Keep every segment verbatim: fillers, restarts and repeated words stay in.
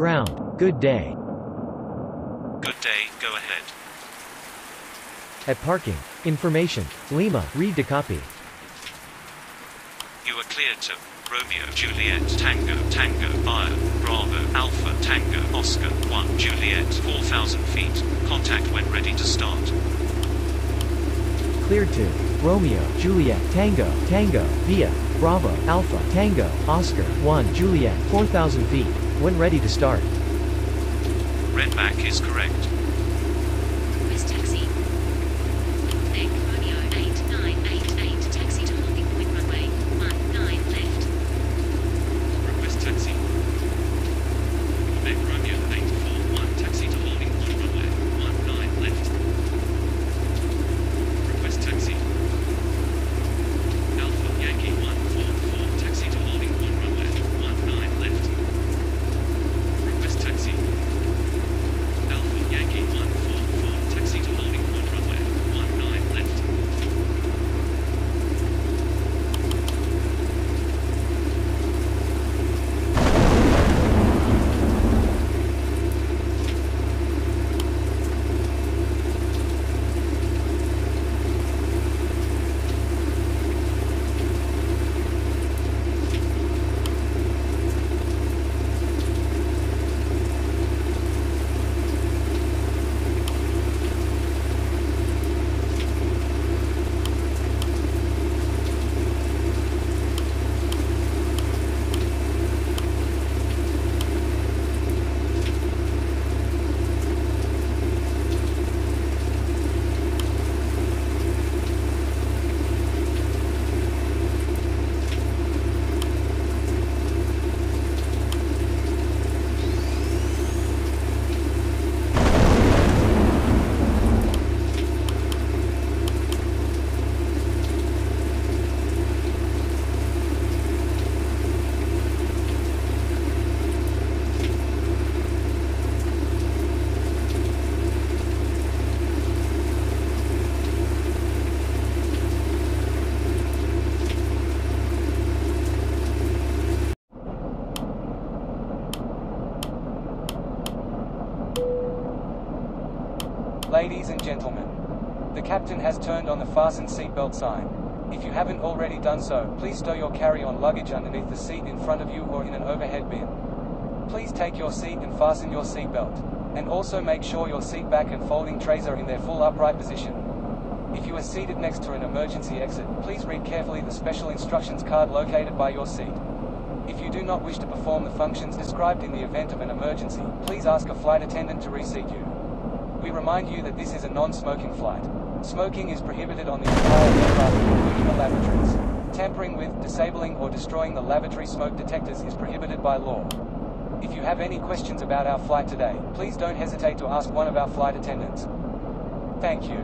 Ground, good day. Good day, go ahead. At parking, information, Lima, read to copy. You are clear to Romeo, Juliet, Tango, Tango, Bio, Bravo, Alpha, Tango, Oscar, one, Juliet, four thousand feet, contact when ready to start. Cleared to Romeo, Juliet, Tango, Tango, Via, Bravo, Alpha, Tango, Oscar, one, Juliet, four thousand feet, when ready to start. Redback is correct. Ladies and gentlemen, the captain has turned on the fasten seatbelt sign. If you haven't already done so, please stow your carry-on luggage underneath the seat in front of you or in an overhead bin. Please take your seat and fasten your seatbelt, and also make sure your seat back and folding trays are in their full upright position. If you are seated next to an emergency exit, please read carefully the special instructions card located by your seat. If you do not wish to perform the functions described in the event of an emergency, please ask a flight attendant to reseat you. We remind you that this is a non-smoking flight. Smoking is prohibited on the entire aircraft, including the lavatories. Tampering with, disabling or destroying the lavatory smoke detectors is prohibited by law. If you have any questions about our flight today, please don't hesitate to ask one of our flight attendants. Thank you.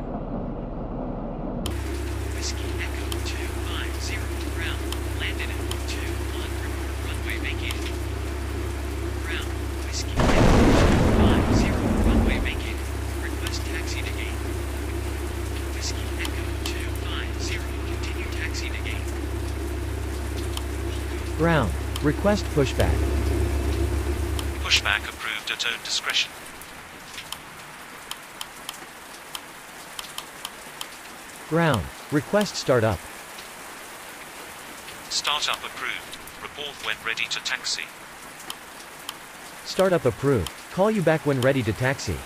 Whiskey Echo two five zero ground, landed at two one runway vacated. Ground, Whiskey Echo two five zero runway vacated. Taxi to gate. Whiskey Echo two five zero, continue taxi to gate. Ground, request pushback. Pushback approved at own discretion. Ground, request start up. Start up approved, report when ready to taxi. Start up approved, call you back when ready to taxi.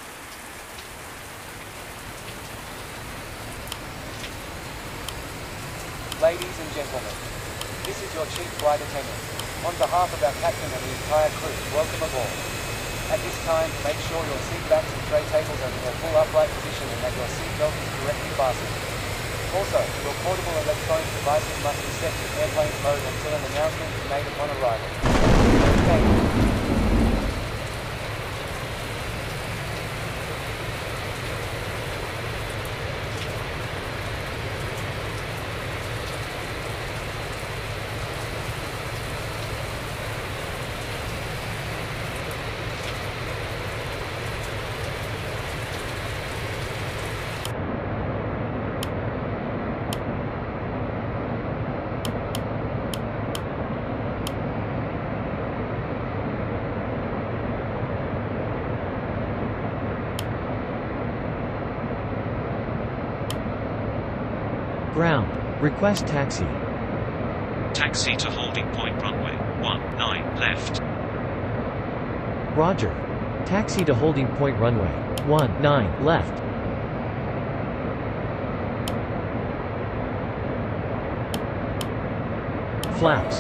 Ladies and gentlemen, this is your chief flight attendant. On behalf of our captain and the entire crew, welcome aboard. At this time, make sure your seat backs and tray tables are in their full upright position and that your seat belt is correctly fastened. Also, your portable electronic devices must be set to airplane mode until an announcement is made upon arrival. Thank you. Ground. Request taxi. Taxi to holding point runway one nine left. Roger. Taxi to holding point runway one nine left. Flaps.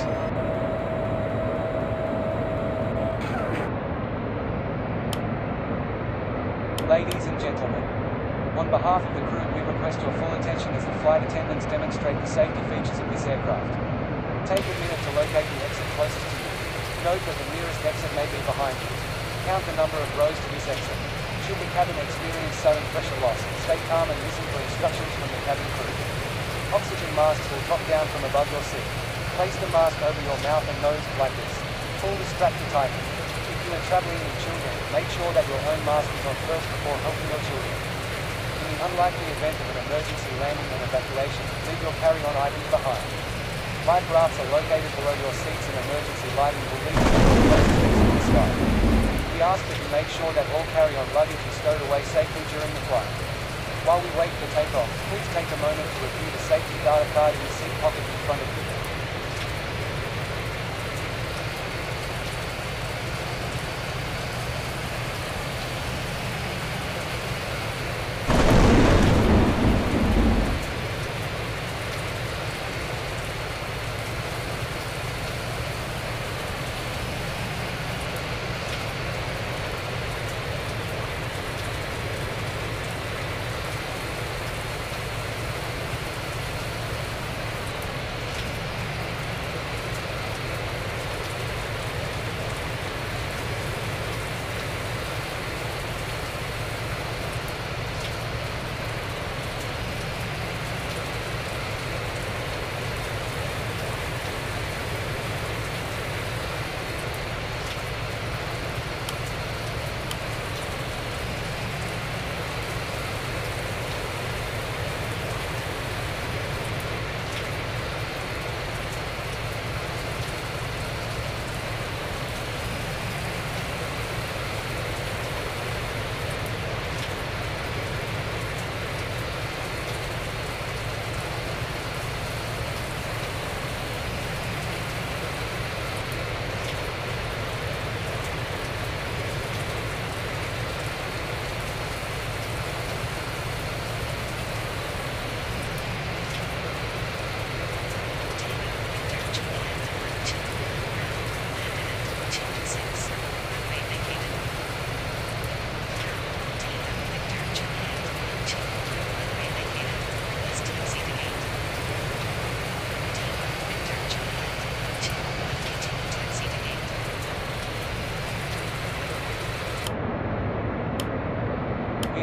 Ladies and gentlemen, on behalf of the crew, we request your full attention as the flight attendants demonstrate the safety features of this aircraft. Take a minute to locate the exit closest to you. Note that the nearest exit may be behind you. Count the number of rows to this exit. Should the cabin experience sudden pressure loss, stay calm and listen for instructions from the cabin crew. Oxygen masks will drop down from above your seat. Place the mask over your mouth and nose like this. Pull the strap to tighten. If you are traveling with children, make sure that your own mask is on first before helping your children. In the unlikely event of an emergency landing and evacuation, leave your carry-on items behind. Life rafts are located below your seats and emergency lighting will lead you to the in the sky. We ask that you make sure that all carry-on luggage is stowed away safely during the flight. While we wait for takeoff, please take a moment to review the safety data card in the seat pocket in front of you.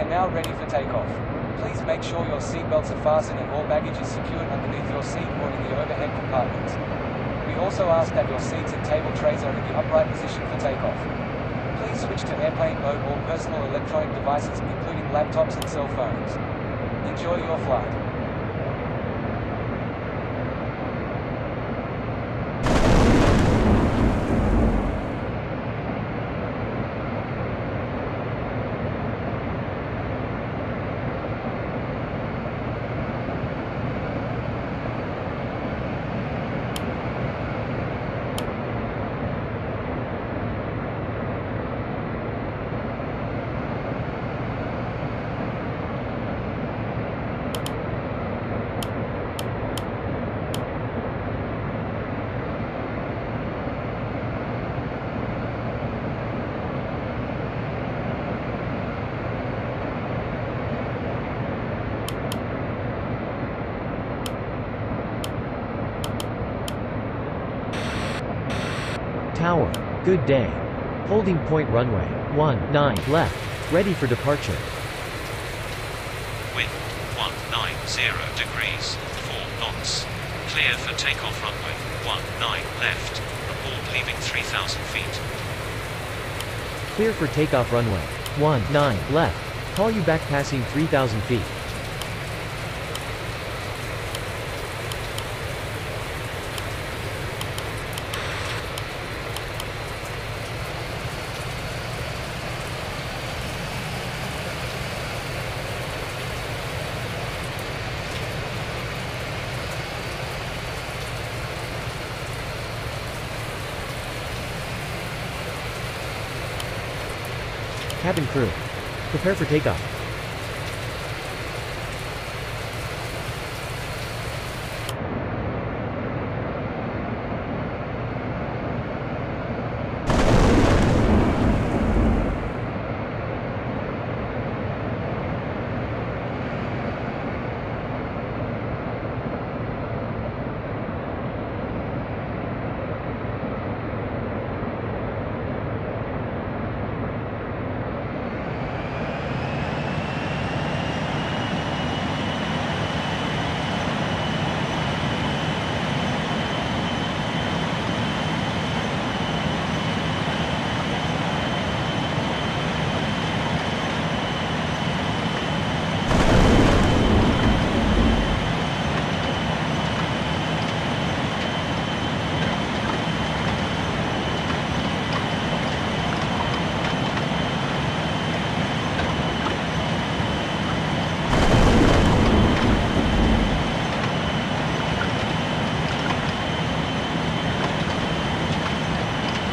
Now ready for takeoff. Please make sure your seatbelts are fastened and all baggage is secured underneath your seat or in the overhead compartments. We also ask that your seats and table trays are in the upright position for takeoff. Please switch to airplane mode or personal electronic devices, including laptops and cell phones. Enjoy your flight. Tower, good day. Holding point runway one nine left, ready for departure. Wind one nine zero degrees, four knots. Clear for takeoff runway one nine left, aboard leaving three thousand feet. Clear for takeoff runway one nine left, call you back passing three thousand feet. Cabin crew, prepare for takeoff.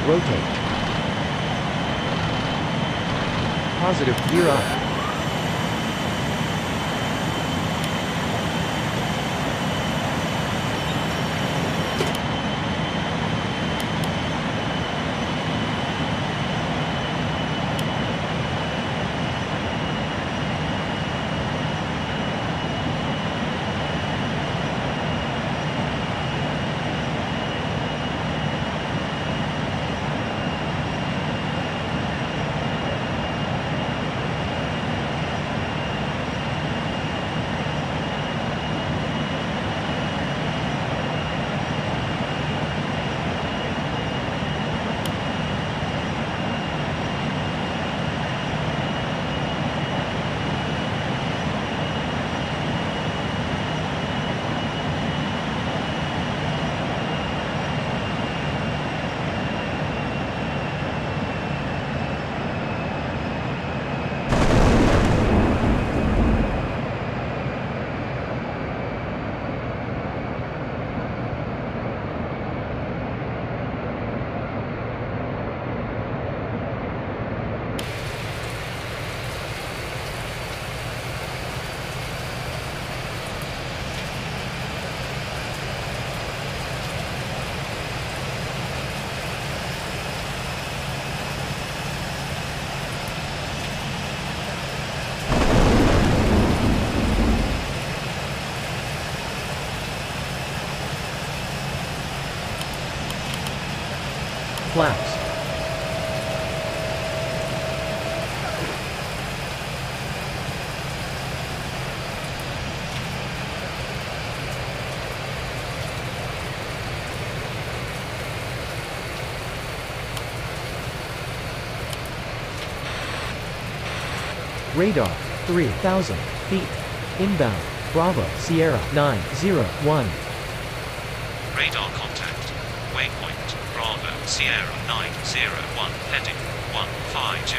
Rotate. Positive gear up. Flaps. Radar, three thousand feet. Inbound, Bravo, Sierra, nine zero one. Radar contact. Waypoint. Bravo, Sierra, nine zero one, heading, one five two.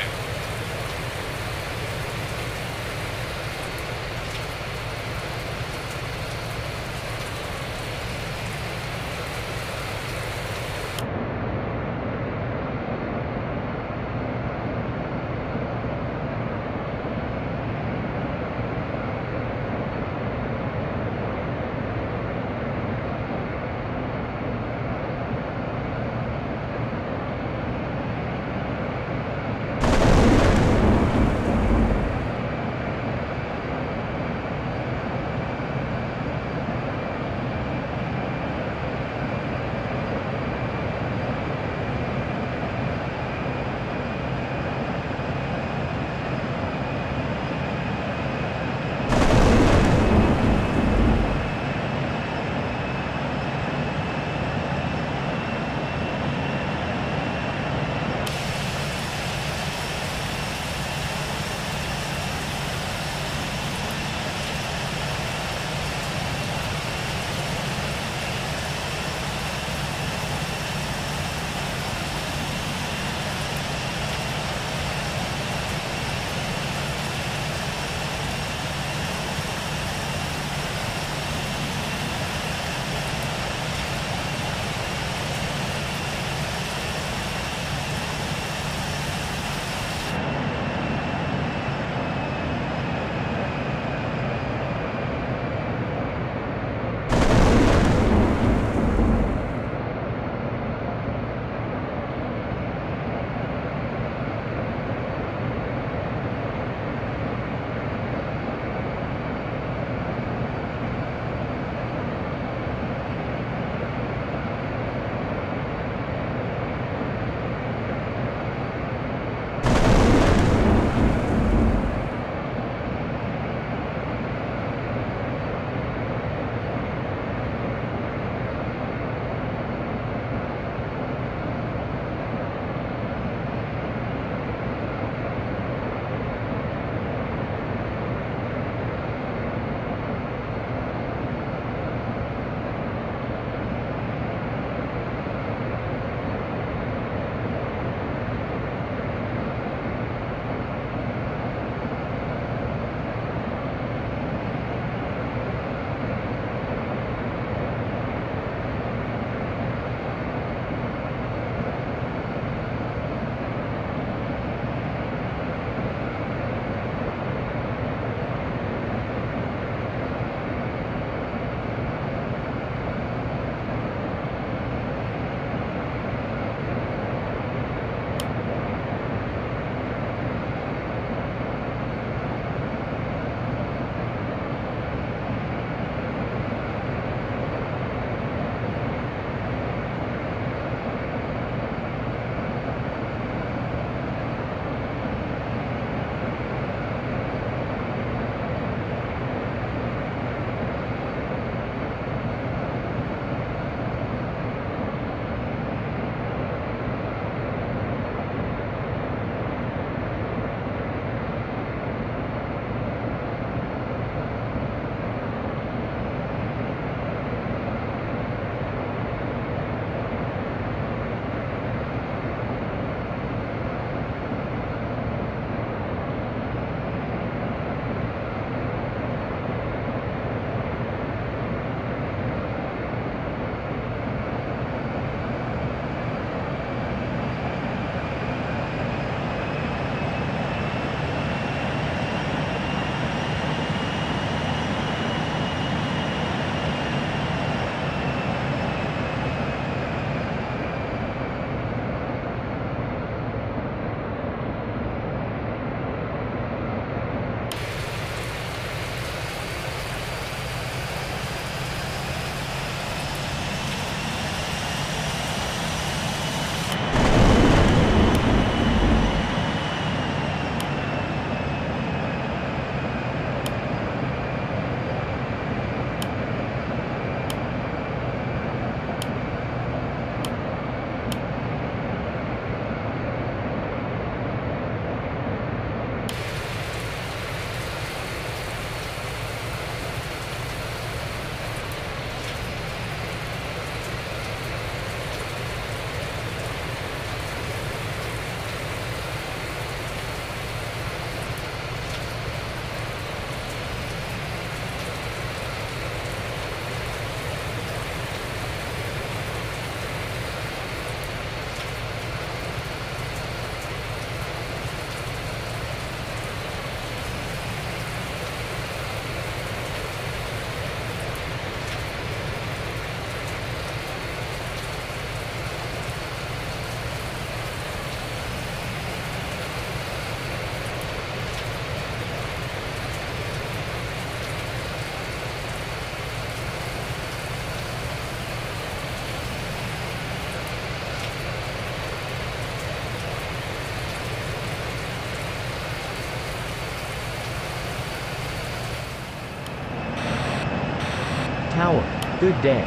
Good day.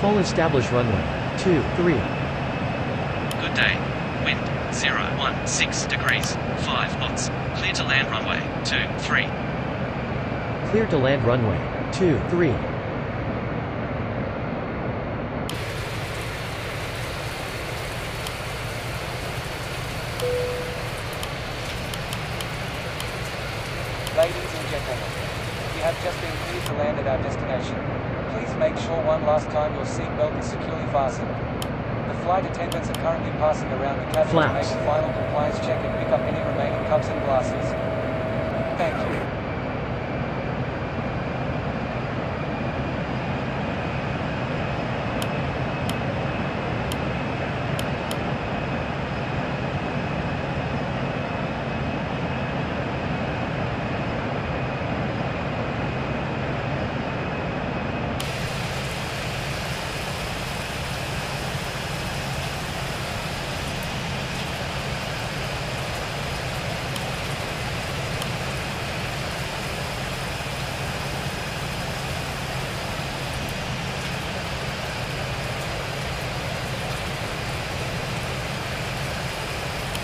Full establish runway. two three. Good day. Wind zero one six degrees. five knots. Clear to land runway. two three. Clear to land runway. two three. Ladies and gentlemen, we have just been cleared to land at our destination. Please make sure one last time your seatbelt is securely fastened. The flight attendants are currently passing around the cabin to make a final compliance check and pick up any remaining cups and glasses. Thank you.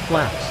Flaps.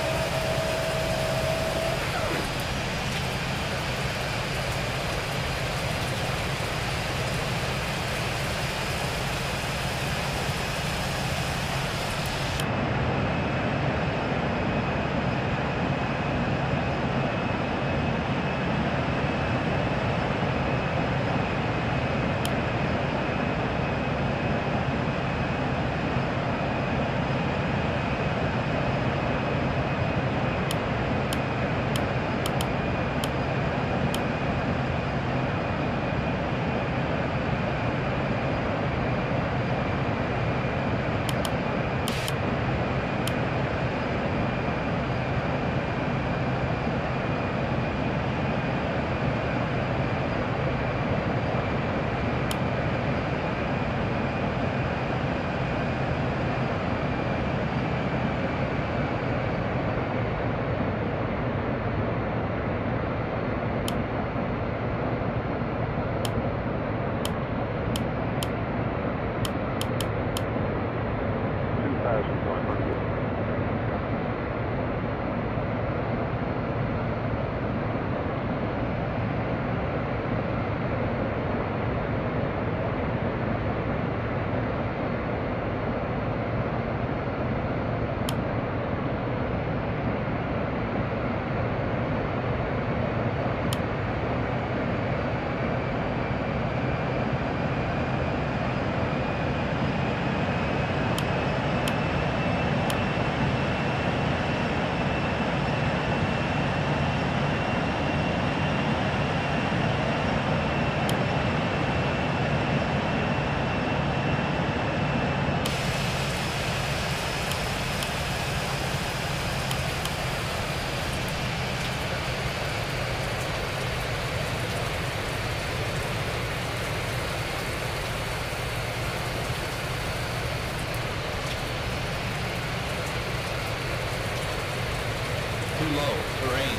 Too low, terrain.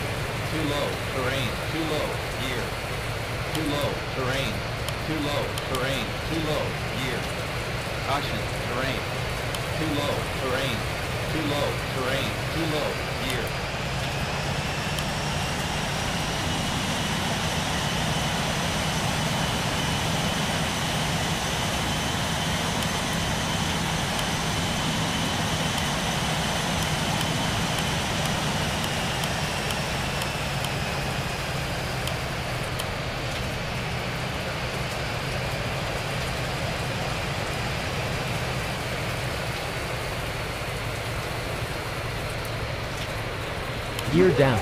Too low, terrain. Too low, gear. Too low, terrain. Too low, terrain. Too low, gear. Caution, terrain. Too low, terrain. Too low, terrain. Too low, gear. Gear down.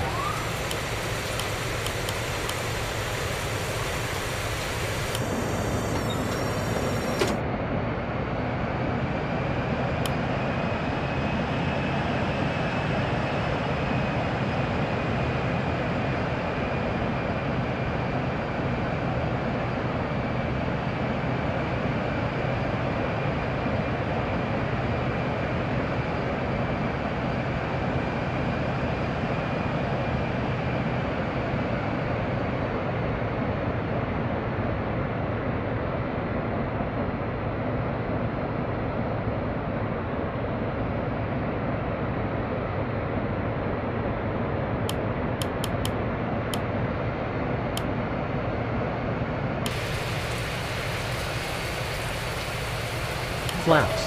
flaps.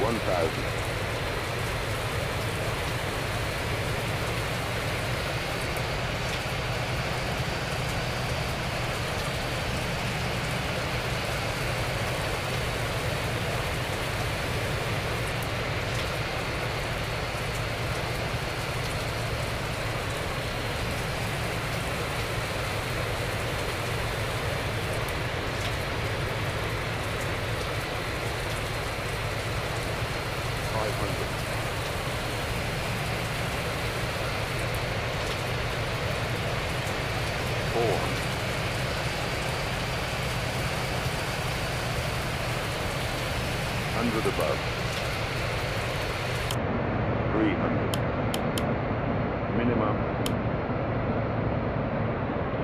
one thousand. Hundred above. Three hundred. Minimum.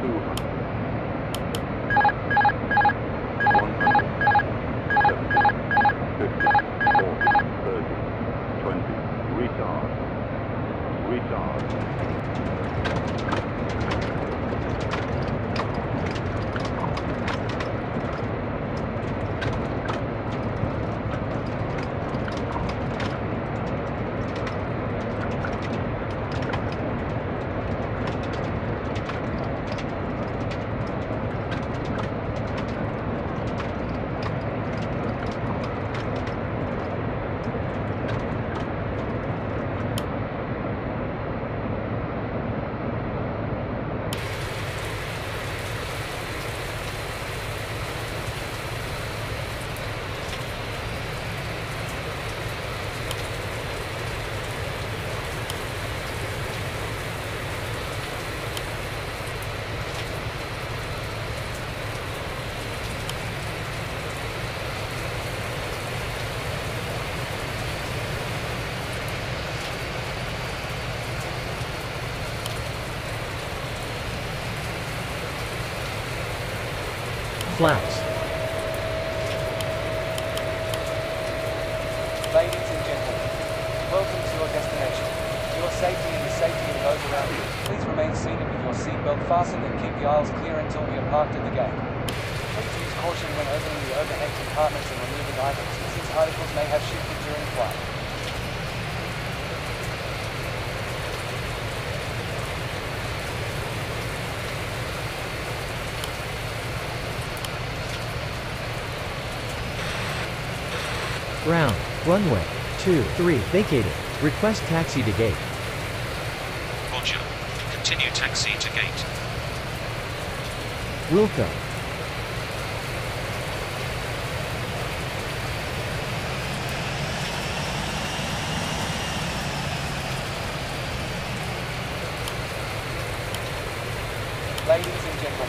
Two hundred. One hundred. Fifty. Forty. Thirty. Twenty. Retard. Retard. Flaps. Ladies and gentlemen, welcome to your destination. For your safety and the safety of those around you, please remain seated with your seatbelt fastened and keep the aisles clear until we are parked at the gate. Please use caution when opening the overhead compartments and removing items, since articles may have shifted during flight. Round, runway, two three, vacated, request taxi to gate. Roger, continue taxi to gate. Wilco. Ladies and gentlemen,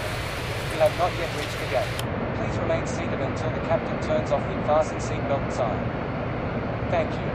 we have not yet reached the gate. Please remain seated until the captain turns off the fasten seatbelt sign. Thank you.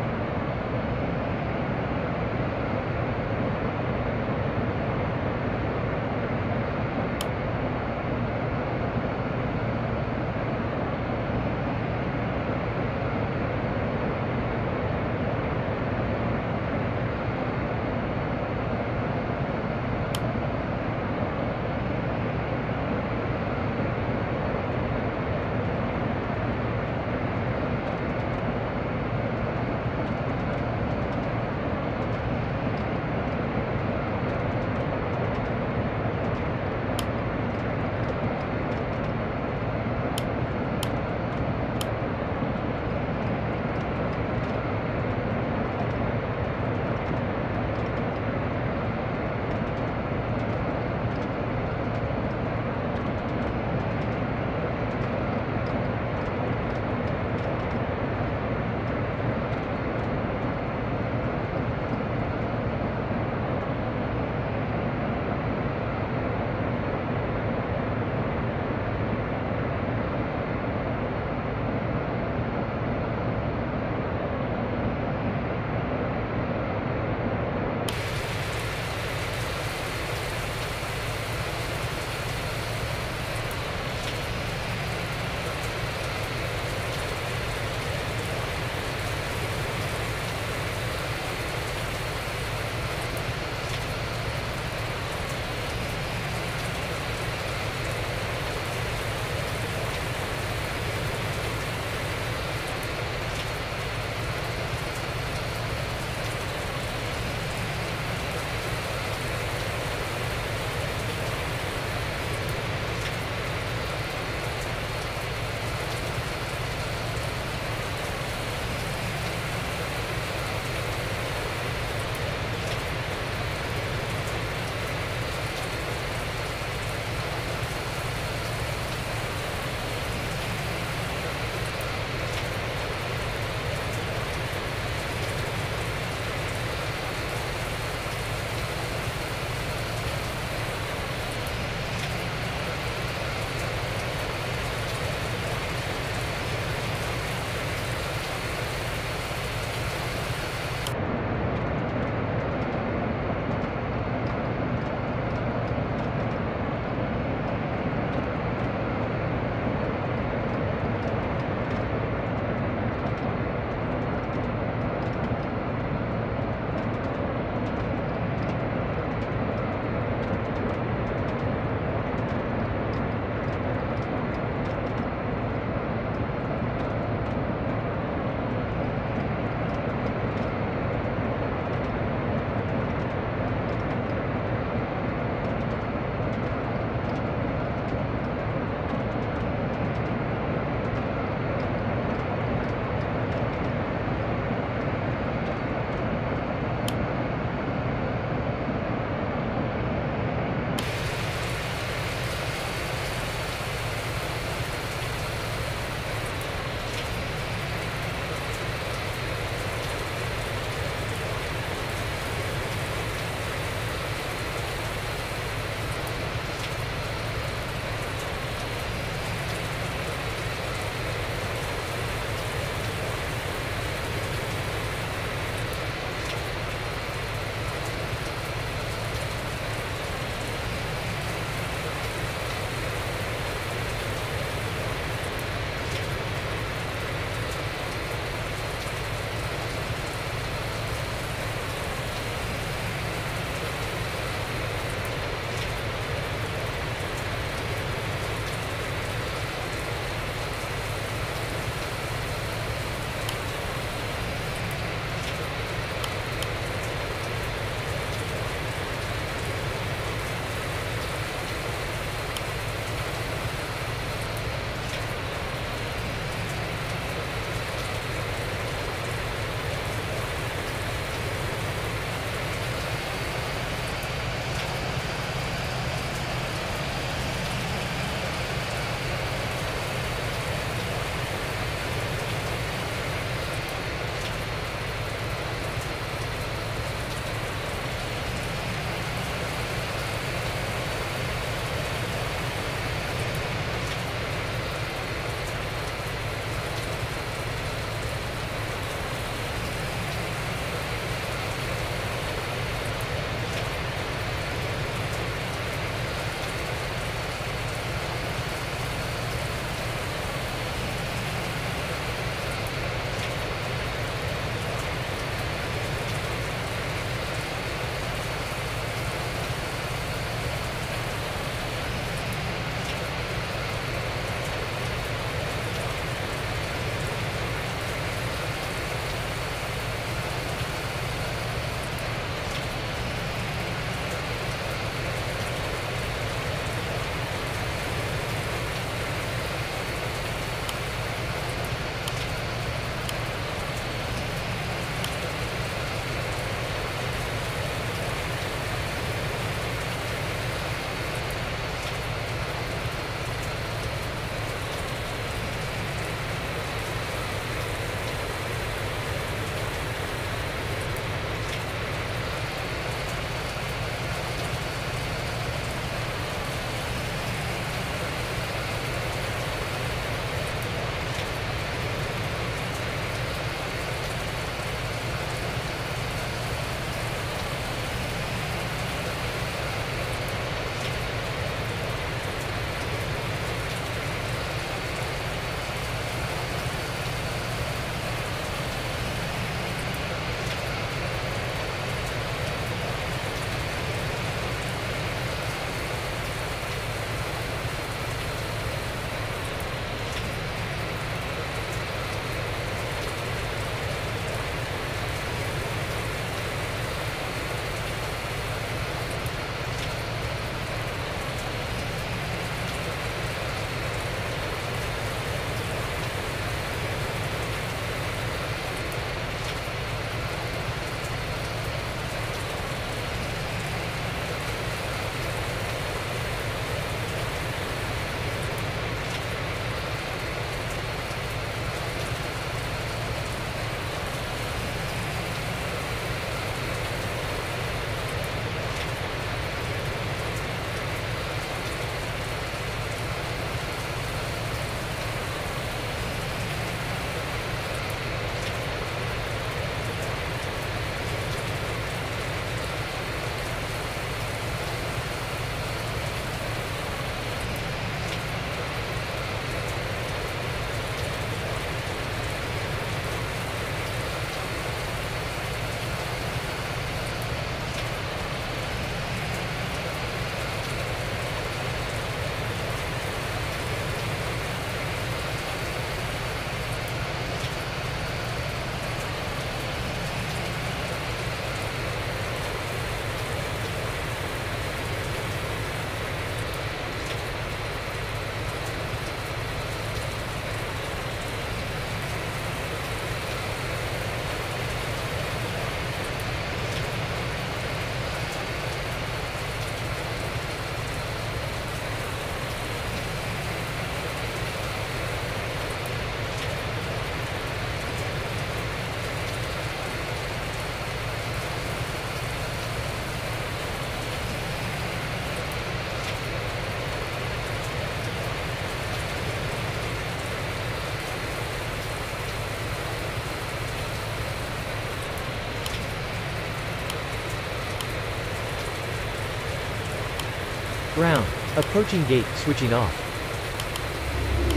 Brown. Approaching gate, switching off.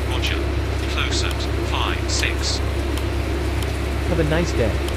Roger. Close at five six. Have a nice day.